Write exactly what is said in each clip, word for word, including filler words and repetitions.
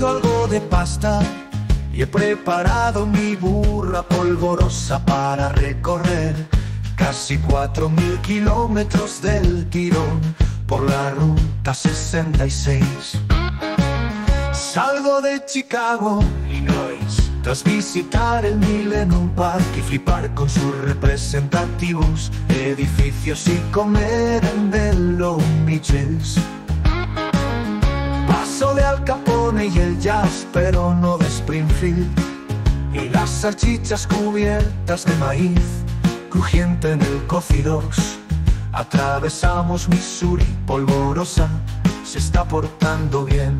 hervido algo de pasta y he preparado mi burra polvorosa para recorrer casi cuatro mil kilómetros del tirón por la ruta sesenta y seis. Salgo de Chicago, Illinois, tras visitar el Millennium Park y flipar con sus representativos edificios y comer en el Low Mitchells. Paso de Al Capone y el jazz, pero no de Springfield, y las salchichas cubiertas de maíz crujiente en el Cozy Dogs. Atravesamos Missouri, Polvorosa se está portando bien.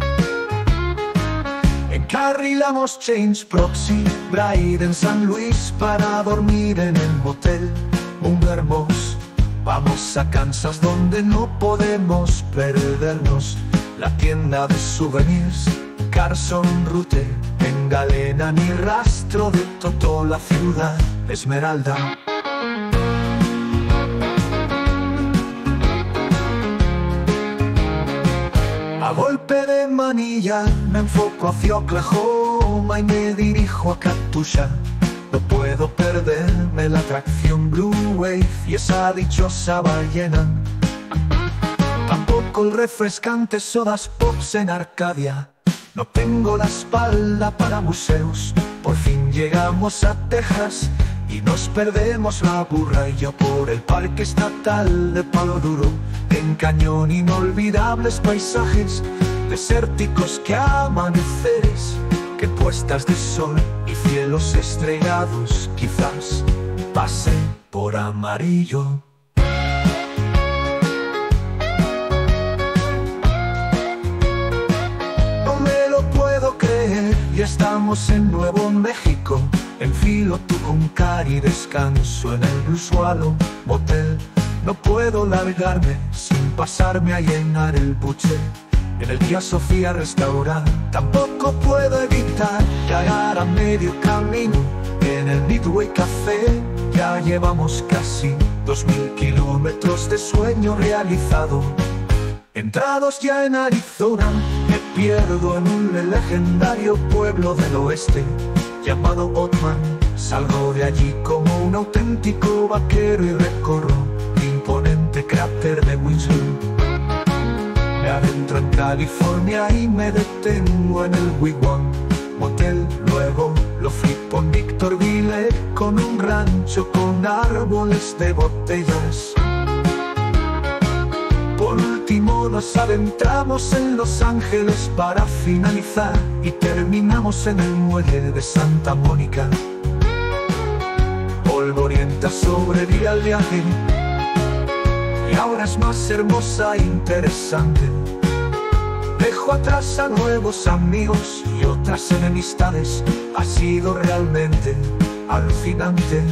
Encarrilamos Change Proxy Bride en San Luis para dormir en el motel Munger Moss. Vamos a Kansas, donde no podemos perdernos la tienda de souvenirs Carson Rute. En Galena ni rastro de Toto, la ciudad esmeralda. A golpe de manilla me enfoco hacia Oklahoma y me dirijo a Katusha. No puedo perderme la atracción Blue Wave y esa dichosa ballena. Tampoco el refrescante Sodas Pops en Arcadia. No tengo la espalda para museos. Por fin llegamos a Texas y nos perdemos la burra y yo por el parque estatal de Palo Duro. En Cañón, inolvidables paisajes desérticos, que amaneceres, que puestas de sol y cielos estrellados. Quizás pase por Amarillo. No me lo puedo creer, ya estamos en Nuevo México. Enfilo Tucumcari, descanso en el Blue Swallow Motel. No puedo largarme sin pasarme a llenar el buche en el Tía Sophia restaurante. Tampoco puedo evitar caer a medio camino en el Midway Café. Ya llevamos casi dos mil kilómetros de sueño realizado. Entrados ya en Arizona, me pierdo en un legendario pueblo del oeste llamado Oatman. Salgo de allí como un auténtico vaquero y recorro imponente cráter de Winslow. Me adentro en California y me detengo en el Wigwam Motel. Luego lo flipo en Victorville con un rancho con árboles de botellas. Por último nos adentramos en Los Ángeles para finalizar y terminamos en el muelle de Santa Mónica. Polvorienta sobrevive al viaje y ahora es más hermosa e interesante. Dejo atrás a nuevos amigos y otras enemistades. Ha sido realmente alucinante.